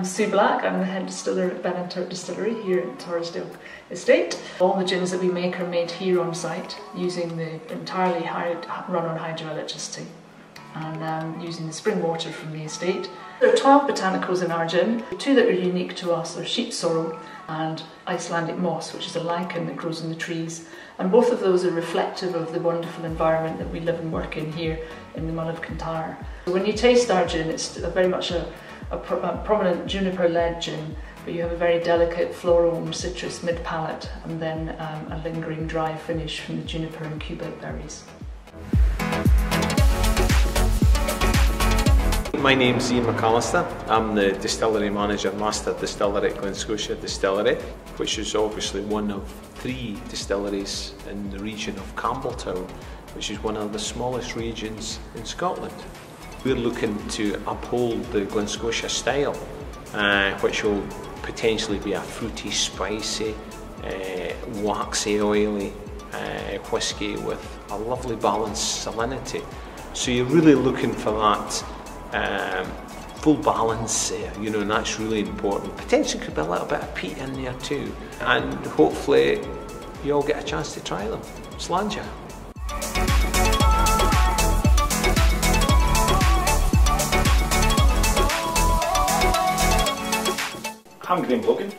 I'm Sue Black, I'm the head distiller at Beinn an Turc Distillery here at Torresdale Estate. All the gins that we make are made here on site using the entirely run on hydroelectricity and using the spring water from the estate. There are 12 botanicals in our gin. The two that are unique to us are sheep sorrel and Icelandic moss, which is a lichen that grows in the trees, and both of those are reflective of the wonderful environment that we live and work in here in the Mull of Kintyre. So when you taste our gin, it's very much a prominent juniper-led gin, but you have a very delicate floral and citrus mid-palate, and then a lingering dry finish from the juniper and cubeb berries. My name's Ian McAllister. I'm the Distillery Manager, Master Distiller at Glen Scotia Distillery, which is obviously one of three distilleries in the region of Campbeltown, which is one of the smallest regions in Scotland. We're looking to uphold the Glen Scotia style, which will potentially be a fruity, spicy, waxy, oily whisky with a lovely balanced salinity. So you're really looking for that full balance there, you know, and that's really important. Potentially could be a little bit of peat in there too, and hopefully you all get a chance to try them. Slanja. I'm Graham Logan,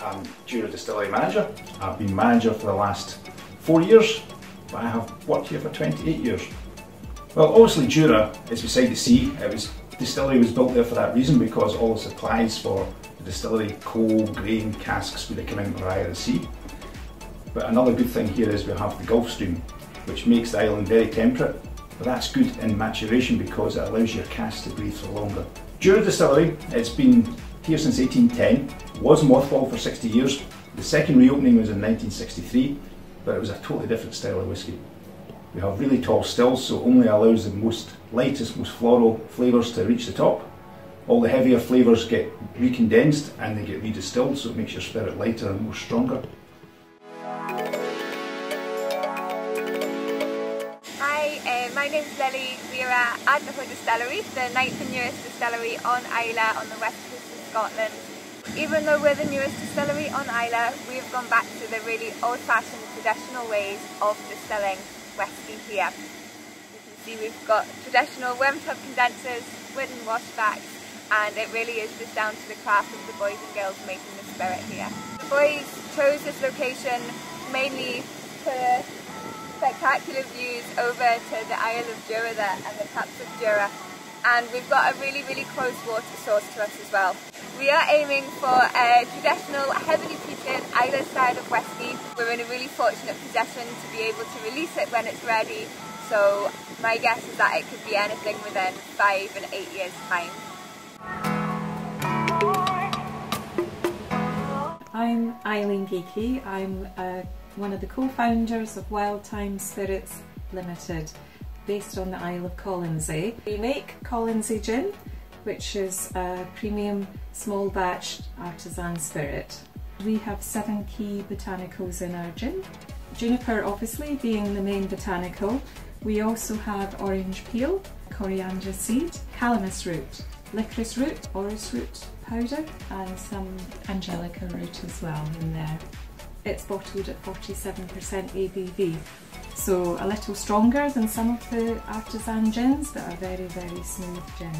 I'm Jura Distillery Manager. I've been manager for the last 4 years, but I have worked here for 28 years. Well, obviously Jura is beside the sea. The distillery was built there for that reason, because all the supplies for the distillery, coal, grain, casks, they come in via the sea. But another good thing here is we have the Gulf Stream, which makes the island very temperate. But that's good in maturation because it allows your cask to breathe for longer. Jura Distillery, it's been here since 1810, was mothballed for 60 years. The second reopening was in 1963, but it was a totally different style of whisky. We have really tall stills, so only allows the lightest, most floral flavours to reach the top. All the heavier flavours get recondensed and they get redistilled, so it makes your spirit lighter and more stronger. Hi, my name is Lily. We are at Ardnahoe Distillery, the 9th and newest distillery on Islay on the west coast of Scotland. Even though we're the newest distillery on Islay, we've gone back to the really old-fashioned traditional ways of distilling whisky here. You can see we've got traditional worm tub condensers, wooden washbacks, and it really is just down to the craft of the boys and girls making the spirit here. The boys chose this location mainly for spectacular views over to the Isle of Jura there and the taps of Jura, and we've got a really, really close water source to us as well. We are aiming for a traditional, heavily peated Islay side of whisky. We're in a really fortunate position to be able to release it when it's ready, so my guess is that it could be anything within 5 and 8 years' time. I'm Eileen Geekie. I'm one of the co-founders of Wild Thyme Spirits Limited, based on the Isle of Colonsay. We make Colonsay Gin, which is a premium small batch artisan spirit. We have 7 key botanicals in our gin. Juniper obviously being the main botanical. We also have orange peel, coriander seed, calamus root, licorice root, orris root powder, and some angelica root as well in there. It's bottled at 47% ABV, so a little stronger than some of the artisan gins, but a very, very smooth gin.